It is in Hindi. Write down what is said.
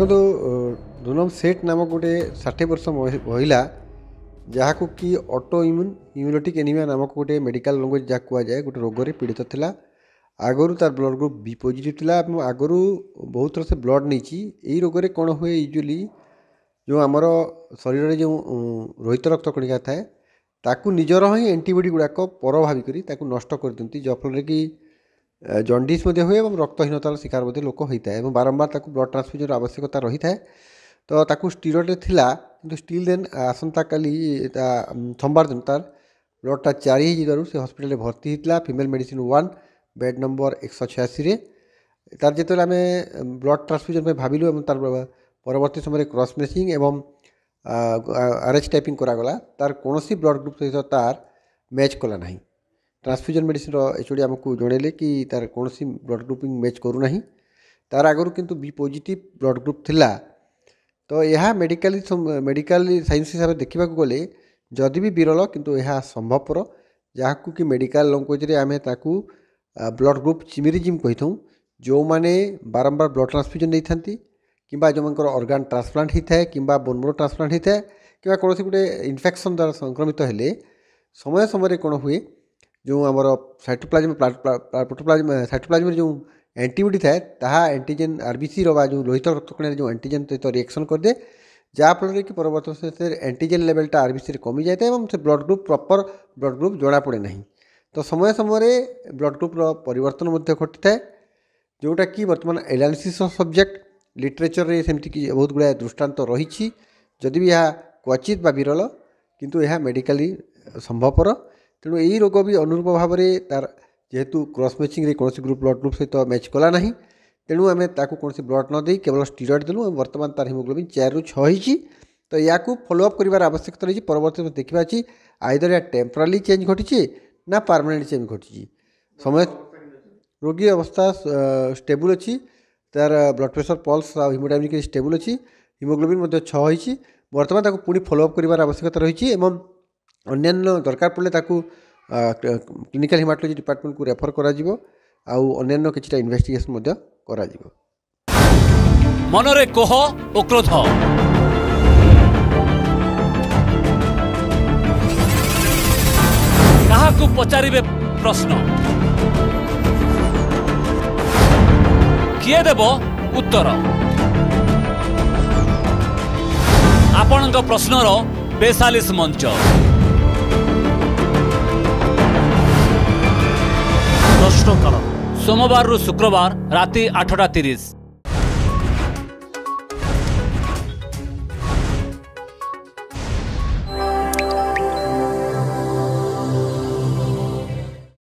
देखो डोनम सेठ नामक गोटे 60 वर्ष महिला जहाँ कि ऑटो इम्यून इम्यूनिटिक एनीमिया नामक गोटे मेडिकल लैंग्वेज जहाँ कहुए गोटे रोगरे पीड़ित था। आगुरी तार ब्लड ग्रुप बी पॉजिटिव था। आगुरी बहुत थर से ब्लड नहीं रोगरे कौन हुए यूजुअली जो आमर शरीर में जो रोहित रक्त कणिका थाए ताकू निजर ही एंटीबडी गुड़ाक पर भाविकी नष्ट कर दिखती जहाँफल कि जंडीस हुए और रक्तहीनतार शिकार लोक होता है। बारंबार ब्लड ट्रांसफ्यूजन आवश्यकता रही है तो ताकू स्टीरोड थिला कि स्टिल देन आसंता काली सोमवार दिन तार ब्लडटा चारी हो से हस्पिटाल भर्ती होता फीमेल मेडिसिन 1 बेड नंबर 186 तार जिते आम ब्लड ट्रांसफ्यूजन भाविलु तार परवर्त समय क्रॉस मैचिंग एवं आरएच टाइपिंग करागला तार कौन ब्लड ग्रुप सहित तार मैच कला ना। ट्रांसफ्यूजन मेडिसिन एचओडी आमको जणेले कि तार कौन ब्लड ग्रुपिंग मैच करूना तार आगुरी किंतु बी पॉजिटिव ब्लड ग्रुप थिला। तो यह मेडिकल साइंस हिसाब से देखा गले जदि भी विरल किंतु यह संभवपर जहाँ कि मेडिकल लैंग्वेज आम ब्लड ग्रुप चिमिरिजिम कही जो माने बारंबार ब्लड ट्रांसफ्यूजन नहीं था कि जो ऑर्गन ट्रांसप्लांट होता है कि बोनमोर ट्रांसप्लांट होता है कि कौन गोटे इन्फेक्शन द्वारा संक्रमित हेले समय समय कौन हुए जो आम साइटोप्लाज्म जो एंटीबॉडी थाए ताहा एंटीजन आरबीसी रो जो लोहित रक्तकणिका जो एंटीजन सहित रिएक्शन करदे जहाँफल कि परवर्त एंटीजन लेवलटा आरबीसी कमी जाए और से blood group proper blood group जना पड़े ना। तो समय समय ब्लड ग्रुप्र परिवर्तन घटी थाए जोटा कि वर्तमान एनालिसिस सब्जेक्ट लिटरेचर में सेमती कि बहुत गुड़ा दृष्टांत रही जदि भी यह क्वचित बा विरल किंतु यह मेडिकली संभवपर तेणु यही रोग भी अनुरूप भाव में तार जेहेतु क्रॉस मैचिंग कौन ग्रुप ब्लड ग्रुप सहित मैच कला ना तेणु आम कौन ब्लड न दे केवल स्टीरॉइड देलु वर्तमान तार हिमोग्लोबिन 4 रू 6 तो या फॉलोअप कर आवश्यकता रही परवर्त देखा अच्छी आइदर या टेम्पररी चेंज घटी ना परमानेंट चेंज घटी समय रोगी अवस्था स्टेबल अच्छी तार ब्लड प्रेसर पल्स और हिमोडायनामिक स्टेबल अच्छी हिमोग्लोबिन 6 वर्तमान पुणी फॉलोअप कर आवश्यकता रही अन्य दरकार पड़े क्लिनिकल हेमाटोलॉजी डिपार्टमेंट को रेफर करा जिवो आउ अन्य किछटा इन्वेस्टिगेशन मध्य करा जिवो। मनरे कोह ओ क्रोध काहाकू पचारिबे प्रश्न किए देब उत्तर आपनक प्रश्नर 42 मंच सोमवार रु शुक्रवार राति 8:30।